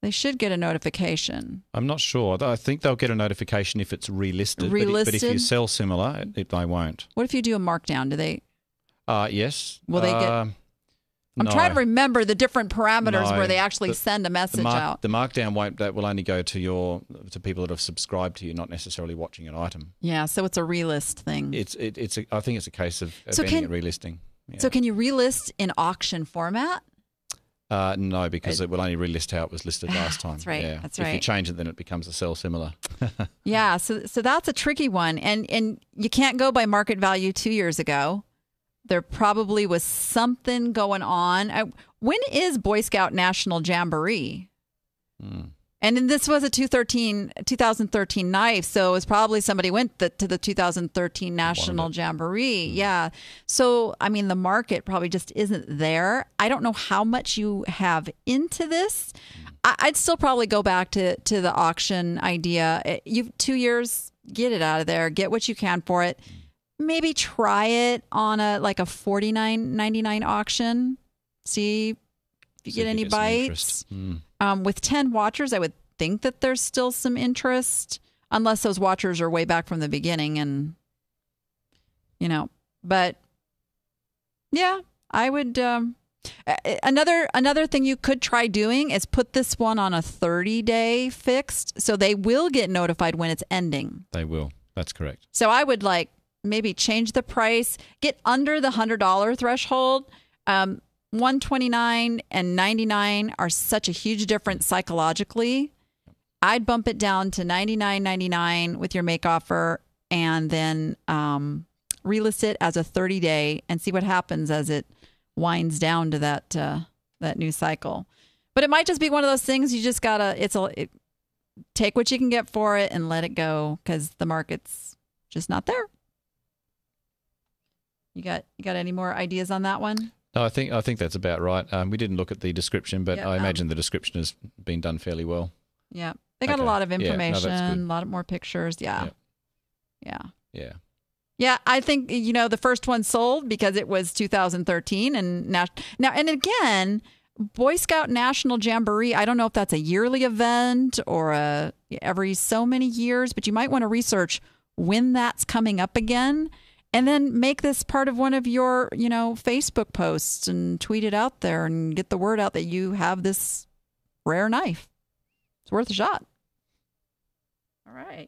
They should get a notification. I'm not sure. I think they'll get a notification if it's relisted. But if you sell similar, they won't. What if you do a markdown? Do they? Yes. Will they get? I'm trying to remember the different parameters where they actually send a message out. The markdown will only go to people that have subscribed to you, not necessarily watching an item. Yeah, so it's a relist thing. I think it's a case of relisting. Yeah. So can you relist in auction format? No, because it will only relist how it was listed last time. That's right. Yeah. That's right. If you change it, then it becomes a sell similar. Yeah, so that's a tricky one, and you can't go by market value 2 years ago. There probably was something going on. When is Boy Scout National Jamboree? Mm. And then this was a 2013 knife, so it was probably somebody went to the 2013 National Jamboree. Mm. Yeah. So, I mean, the market probably just isn't there. I don't know how much you have into this. Mm. I'd still probably go back to the auction idea. You've 2 years, get it out of there. Get what you can for it. Mm. Maybe try it on a $49.99 auction. See if you get any bites. Mm. With 10 watchers, I would think that there's still some interest, unless those watchers are way back from the beginning. And, but yeah, I would. Another thing you could try doing is put this one on a 30-day fixed, so they will get notified when it's ending. They will. That's correct. So I would maybe change the price, get under the $100 threshold. $129 and $99 are such a huge difference psychologically. I'd bump it down to $99.99 with your make offer, and then relist it as a 30-day and see what happens as it winds down to that new cycle. But it might just be one of those things you just gotta. Take what you can get for it and let it go, because the market's just not there. You got any more ideas on that one? No, I think that's about right. We didn't look at the description, but I imagine the description has been done fairly well. Yeah, they got a lot of information, a lot more pictures. Yeah. I think the first one sold because it was 2013, and now and again, Boy Scout National Jamboree. I don't know if that's a yearly event or every so many years, but you might want to research when that's coming up again. And then make this part of one of your, Facebook posts and tweet it out there and get the word out that you have this rare knife. It's worth a shot. All right.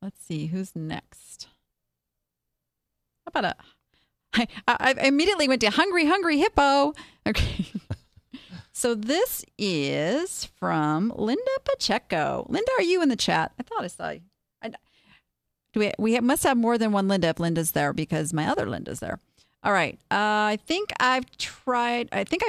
Let's see who's next. How about I immediately went to Hungry Hungry Hippo. Okay. So this is from Linda Pacheco. Linda, are you in the chat? I thought I saw you. We must have more than one Linda if Linda's there, because my other Linda's there. All right. I think I've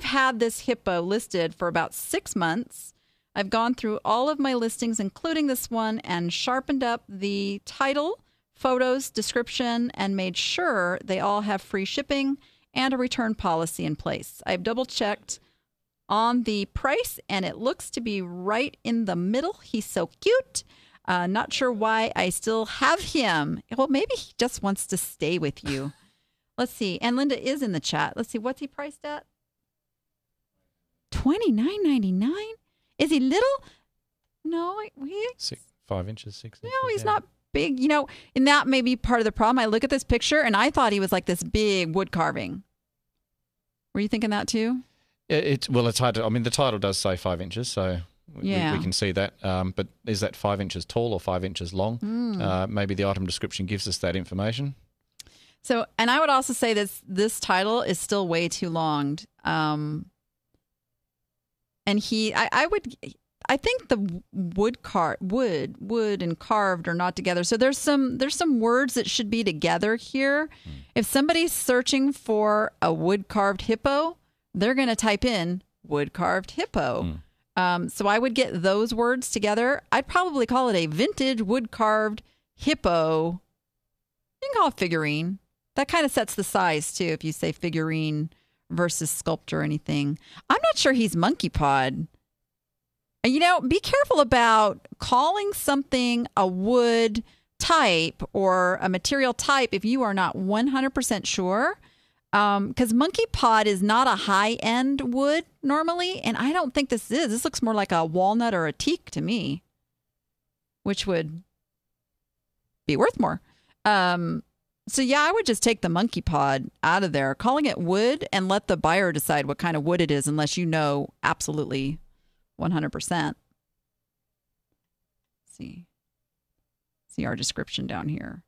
had this hippo listed for about 6 months. I've gone through all of my listings, including this one, and sharpened up the title, photos, description, and made sure they all have free shipping and a return policy in place. I've double-checked on the price, and it looks to be right in the middle. He's so cute. Not sure why I still have him. Well, maybe he just wants to stay with you. Let's see. And Linda is in the chat. Let's see. What's he priced at? $29.99? Is he little? No. He 5 inches, 6 inches. No, he's not big. And that may be part of the problem. I look at this picture, and I thought he was like this big wood carving. Were you thinking that too? It's hard to. I mean, the title does say 5 inches, so... We can see that. But is that 5 inches tall or 5 inches long? Mm. Maybe the item description gives us that information. So, and I would also say this title is still way too long. And I think the wood and carved are not together. So there's some words that should be together here. Mm. If somebody's searching for a wood carved hippo, they're going to type in wood carved hippo. Mm. So I would get those words together. I'd probably call it a vintage wood-carved hippo. You can call it figurine. That kind of sets the size, too, if you say figurine versus sculpture or anything. I'm not sure he's monkey pod. Be careful about calling something a wood type or a material type if you are not 100% sure. Because monkey pod is not a high-end wood normally, and I don't think this is. This looks more like a walnut or a teak to me, which would be worth more. So yeah, I would just take the monkey pod out of there, calling it wood, and let the buyer decide what kind of wood it is, unless you know absolutely 100%. Let's see our description down here.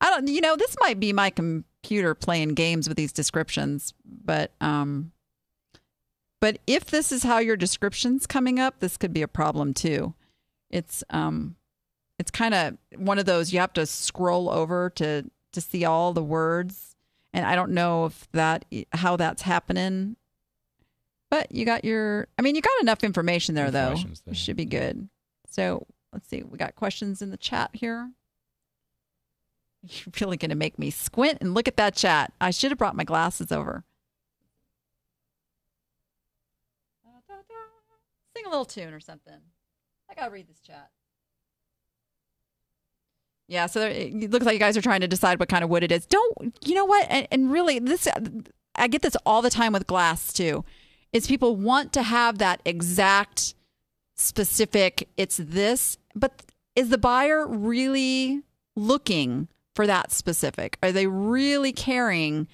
I don't, you know, this might be my computer playing games with these descriptions, but if this is how your description's coming up, this could be a problem too. It's kind of one of those, you have to scroll over to see all the words, and I don't know if how that's happening, but you got enough information there though. It should be good. So let's see, we got questions in the chat here. You're really going to make me squint and look at that chat. I should have brought my glasses over. Sing a little tune or something. I got to read this chat. Yeah, so it looks like you guys are trying to decide what kind of wood it is. You know what? And really, I get this all the time with glass too. Is people want to have that exact, specific, it's this. But is the buyer really looking for that specific? Are they really caring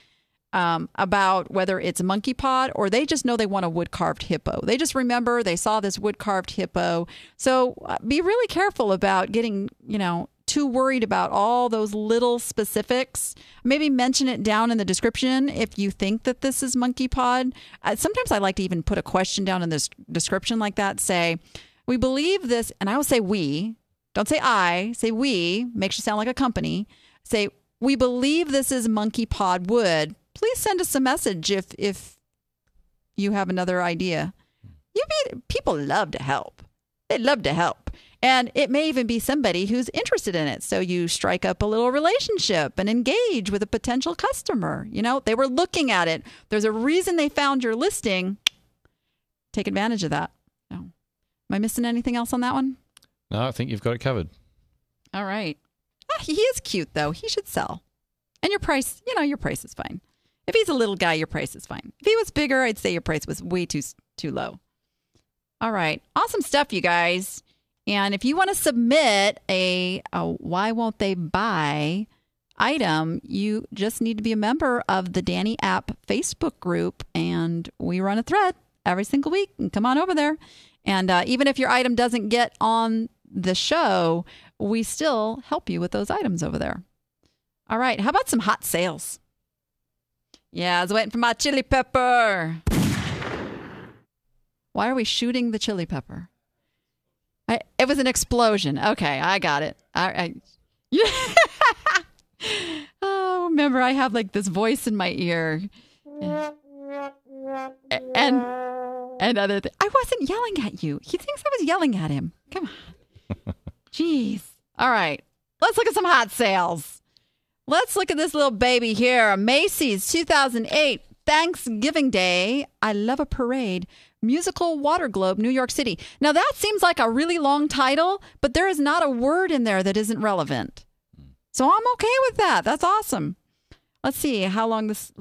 about whether it's a monkey pod, or they just know they want a wood carved hippo? They just remember they saw this wood carved hippo. So be really careful about getting, too worried about all those little specifics. Maybe mention it down in the description if you think that this is monkey pod. Sometimes I like to even put a question down in this description like that. Say, we believe this, and I will say we. Don't say I, say we, makes you sound like a company. Say, we believe this is monkey pod wood. Please send us a message if you have another idea. People love to help. They love to help. And it may even be somebody who's interested in it. So you strike up a little relationship and engage with a potential customer. They were looking at it. There's a reason they found your listing. Take advantage of that. No. Am I missing anything else on that one? No, I think you've got it covered. All right. He is cute, though. He should sell. And your price, your price is fine. If he's a little guy, your price is fine. If he was bigger, I'd say your price was way too low. All right. Awesome stuff, you guys. And if you want to submit a Why Won't They Buy item, you just need to be a member of the Danny App Facebook group. And we run a thread every single week. And come on over there. And even if your item doesn't get on the show, we still help you with those items over there. All right. How about some hot sales? Yeah, I was waiting for my chili pepper. Why are we shooting the chili pepper? It was an explosion. Okay, I got it. Oh, remember, I have like this voice in my ear. And other things. I wasn't yelling at you. He thinks I was yelling at him. Come on. Jeez. All right. Let's look at some hot sales. Let's look at this little baby here. Macy's 2008 Thanksgiving Day. I love a parade. Musical water globe, New York City. Now that seems like a really long title, but there is not a word in there that isn't relevant. So I'm okay with that. That's awesome. Let's see how long this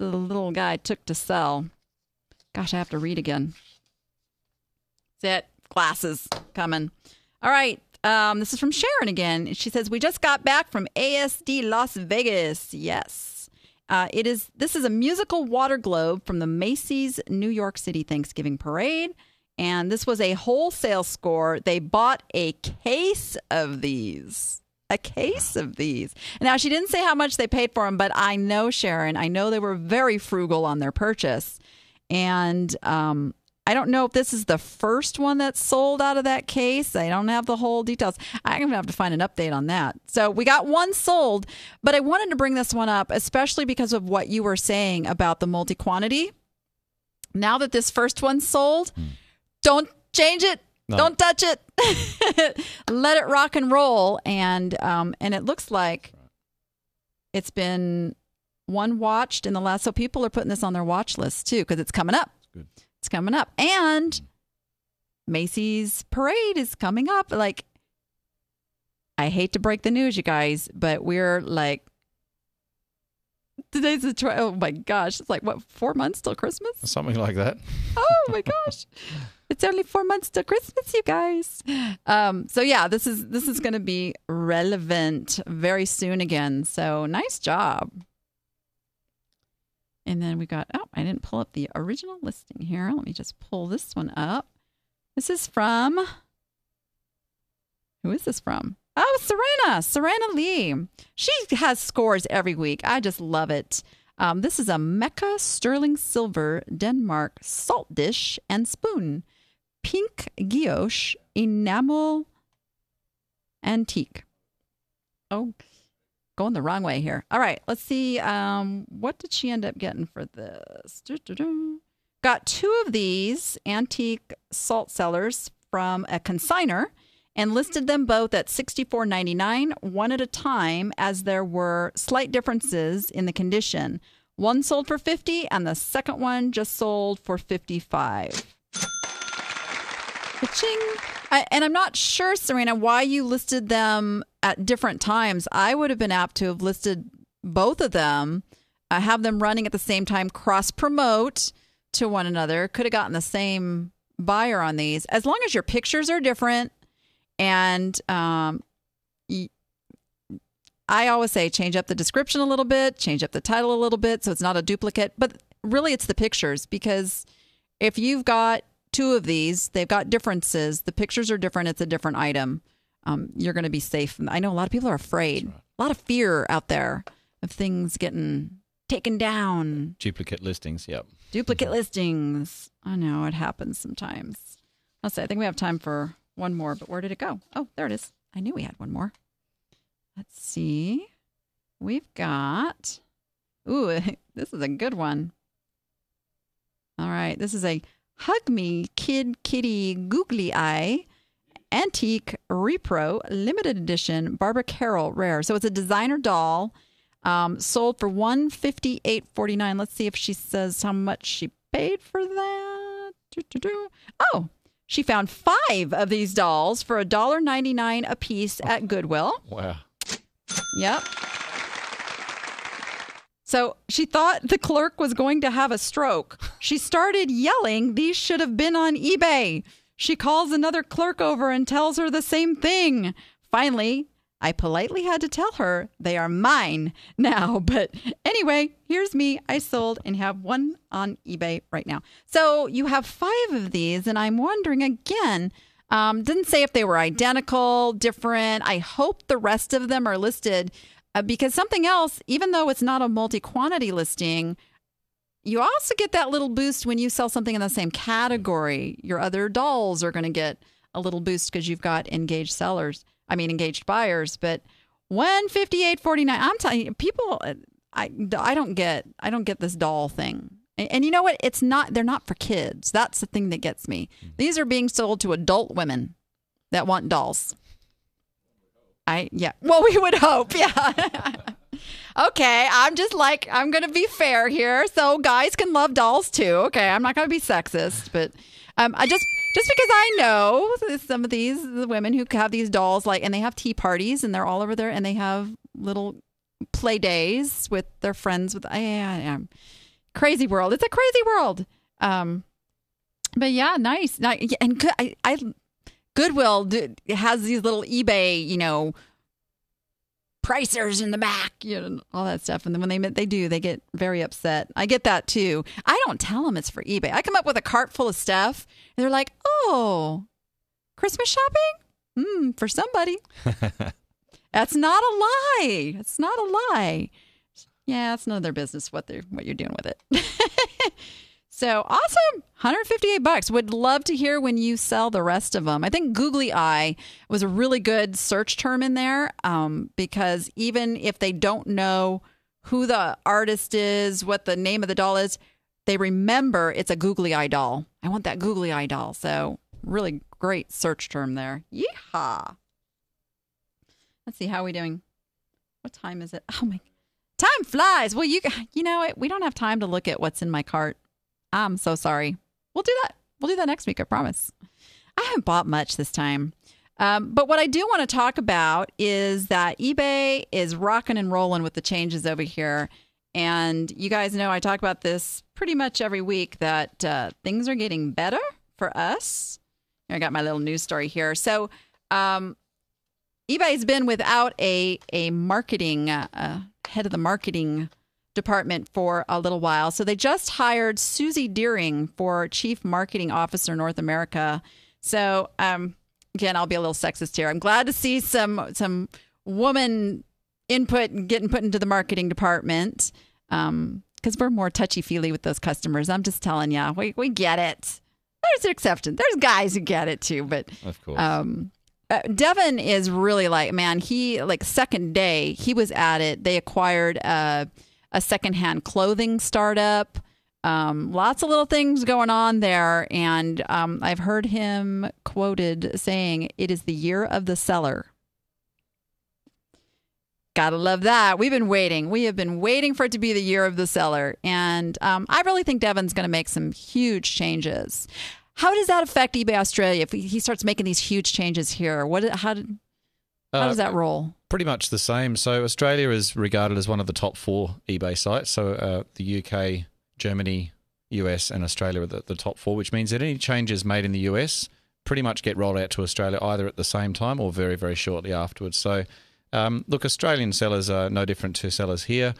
little guy took to sell. Gosh, I have to read again. That's it. Glasses coming. All right. This is from Sharon again. She says, we just got back from ASD Las Vegas. Yes. This is a musical water globe from the Macy's New York City Thanksgiving Parade. And this was a wholesale score. They bought a case of these. A case of these. Now, she didn't say how much they paid for them, but I know, Sharon, I know they were very frugal on their purchase. And I don't know if this is the first one that's sold out of that case. I don't have the whole details. I'm going to have to find an update on that. So we got one sold, but I wanted to bring this one up, especially because of what you were saying about the multi-quantity. Now that this first one's sold, don't change it. No. Don't touch it. Let it rock and roll. And it looks like it's been... one watched in the last, so people are putting this on their watch list too, because it's coming up. Good. It's coming up. And Macy's parade is coming up. Like, I hate to break the news, you guys, but we're like Today's the 12th. Oh my gosh. It's like, what, 4 months till Christmas? Something like that. Oh my gosh. It's only 4 months till Christmas, you guys. So yeah, this is going to be relevant very soon again. So nice job. And then we got, oh, I didn't pull up the original listing here. Let me just pull this one up. This is from, who is this from? Oh, Serena Lee. She has scores every week. I just love it. This is a Mecca Sterling Silver Denmark salt dish and spoon. Pink guilloche enamel antique. Oh, going the wrong way here. All right, let's see. What did she end up getting for this? Got two of these antique salt cellars from a consignor and listed them both at $64.99, one at a time, as there were slight differences in the condition. One sold for $50, and the second one just sold for $55. And I'm not sure, Serena, why you listed them at different times. I would have been apt to have listed both of them, have them running at the same time, cross-promote to one another. Could have gotten the same buyer on these. As long as your pictures are different. And I always say change up the description a little bit, change up the title a little bit so it's not a duplicate. But really it's the pictures, because if you've got two of these, they've got differences, the pictures are different, it's a different item, you're going to be safe. I know a lot of people are afraid. That's right. A lot of fear out there of things getting taken down. Duplicate listings, yep. Duplicate listings. I know, it happens sometimes. I'll say, I think we have time for... one more, but where did it go? Oh, there it is. I knew we had one more. Let's see. We've got... ooh, this is a good one. All right. This is a Hug Me Kid Kitty Googly Eye Antique Repro Limited Edition Barbara Carroll Rare. So it's a designer doll, sold for $158.49. Let's see if she says how much she paid for that. Oh! She found five of these dolls for $1.99 a piece at Goodwill. Wow. Yep. So she thought the clerk was going to have a stroke. She started yelling, "These should have been on eBay." She calls another clerk over and tells her the same thing. Finally, I politely had to tell her they are mine now. But anyway, here's me. I sold and have one on eBay right now. So you have five of these, and I'm wondering again, didn't say if they were identical, different. I hope the rest of them are listed, because something else, even though it's not a multi-quantity listing, you also get that little boost when you sell something in the same category. Your other dolls are going to get a little boost because you've got engaged sellers. I mean, engaged buyers, but $158.49. I'm telling you, people, I don't get this doll thing. And you know what? It's not, they're not for kids. That's the thing that gets me. These are being sold to adult women that want dolls. Yeah. Well, we would hope. Yeah. Okay. I'm just like, I'm going to be fair here. So guys can love dolls too. Okay. I'm not going to be sexist, but I just because I know some of these the women who have these dolls, like, and they have tea parties and they're all over there and they have little play days with their friends. With crazy world. It's a crazy world. But yeah, nice. And Goodwill has these little eBay, you know, pricers in the back, you know, all that stuff. And then when they get very upset. I get that too. I don't tell them it's for eBay. I come up with a cart full of stuff and they're like, "Oh, Christmas shopping? For somebody." That's not a lie. It's not a lie. Yeah, it's none of their business what you're doing with it. So awesome. $158. Would love to hear when you sell the rest of them. I think googly eye was a really good search term in there, because even if they don't know who the artist is, what the name of the doll is, they remember it's a googly eye doll. I want that googly eye doll. So really great search term there. Yeehaw. Let's see, how are we doing? What time is it? Oh my, time flies. Well, you know, we don't have time to look at what's in my cart. I'm so sorry. We'll do that. We'll do that next week, I promise. I haven't bought much this time. But what I do want to talk about is that eBay is rocking and rolling with the changes over here. And you guys know I talk about this pretty much every week, that things are getting better for us. I got my little news story here. So eBay's been without a marketing head of the marketing department for a little while. So they just hired Susie Deering for Chief Marketing Officer North America. So again, I'll be a little sexist here. I'm glad to see some woman input and getting put into the marketing department, because we're more touchy-feely with those customers. I'm just telling you, we get it. There's an exception. There's guys who get it too, but of course. Devin is really like, man, he like second day he was at it. They acquired a secondhand clothing startup. Lots of little things going on there, and I've heard him quoted saying, "It is the year of the seller." Gotta love that. We've been waiting. We have been waiting for it to be the year of the seller. And I really think Devin's going to make some huge changes. How does that affect eBay Australia if he starts making these huge changes here? How does that roll? Pretty much the same. So Australia is regarded as one of the top 4 eBay sites. So the UK, Germany, US, and Australia are the top 4, which means that any changes made in the US pretty much get rolled out to Australia either at the same time or very, very shortly afterwards. So look, Australian sellers are no different to sellers here.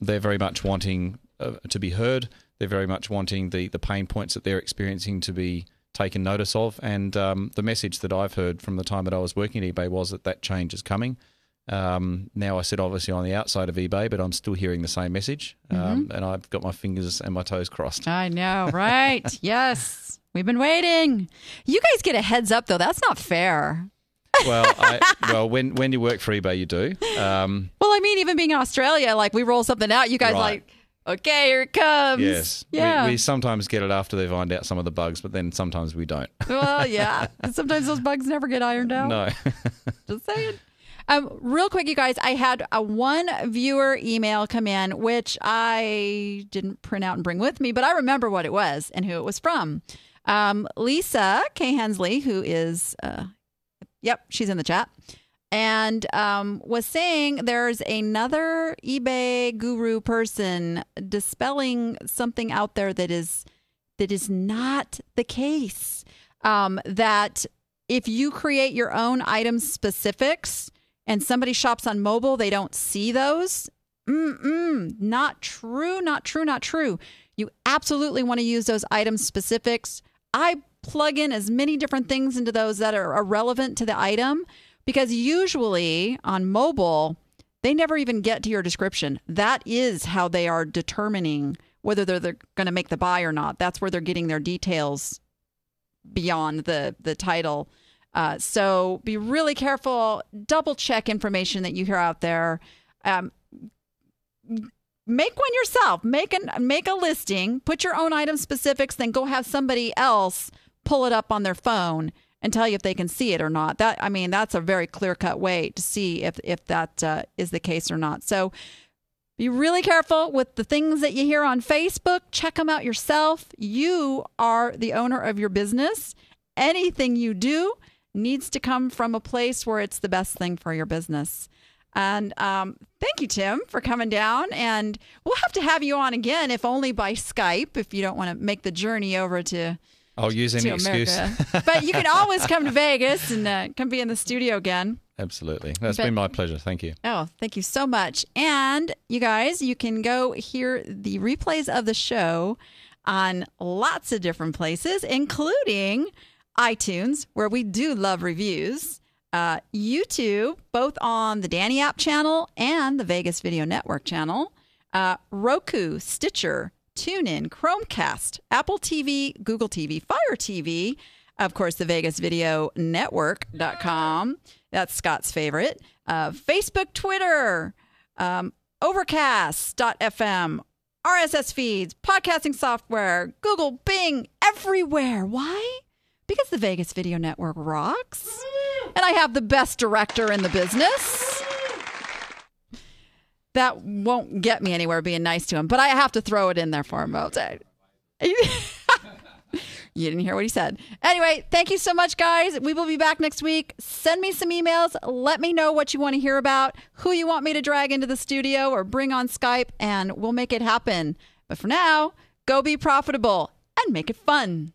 They're very much wanting to be heard. They're very much wanting the pain points that they're experiencing to be taken notice of. And the message that I've heard from the time that I was working at eBay was that change is coming. Now I sit obviously on the outside of eBay, but I'm still hearing the same message. And I've got my fingers and my toes crossed. I know, right? Yes. We've been waiting. You guys get a heads up, though. That's not fair. Well, when you work for eBay, you do. Well, I mean, even being in Australia, like we roll something out, you guys right. Like, okay, here it comes. Yes. Yeah. We sometimes get it after they find out some of the bugs, but then sometimes we don't. Well, yeah. Sometimes those bugs never get ironed out. No. Just saying. Real quick, you guys, I had one viewer email come in, which I didn't print out and bring with me, but I remember what it was and who it was from. Lisa K. Hensley, who is... Yep, she's in the chat, and was saying there's another eBay guru person dispelling something out there that is not the case. That if you create your own item specifics and somebody shops on mobile, they don't see those. Not true, not true, not true. You absolutely want to use those item specifics. I plug in as many different things into those that are relevant to the item, because usually on mobile, they never even get to your description. That is how they are determining whether they're going to make the buy or not. That's where they're getting their details beyond the title. So be really careful. Double check information that you hear out there. Make one yourself. Make a listing. Put your own item specifics. Then go have somebody else pull it up on their phone and tell you if they can see it or not. That, I mean, that's a very clear-cut way to see if that is the case or not. So be really careful with the things that you hear on Facebook. Check them out yourself. You are the owner of your business. Anything you do needs to come from a place where it's the best thing for your business. And thank you, Tim, for coming down. And we'll have to have you on again, if only by Skype, if you don't want to make the journey over to I'll use any excuse. But you can always come to Vegas and come be in the studio again. Absolutely. That's been my pleasure. Thank you. Oh, thank you so much. And you guys, you can go hear the replays of the show on lots of different places, including iTunes, where we do love reviews, YouTube, both on the Danny App channel and the Vegas Video Network channel, Roku, Stitcher, TuneIn, Chromecast, Apple TV, Google TV, Fire TV, of course, the VegasVideoNetwork.com. That's Scott's favorite. Facebook, Twitter, Overcast.fm, RSS feeds, podcasting software, Google, Bing, everywhere. Why? Because the Vegas Video Network rocks. And I have the best director in the business. That won't get me anywhere being nice to him, but I have to throw it in there for him. You didn't hear what he said. Anyway, thank you so much, guys. We will be back next week. Send me some emails. Let me know what you want to hear about, who you want me to drag into the studio or bring on Skype, and we'll make it happen. But for now, go be profitable and make it fun.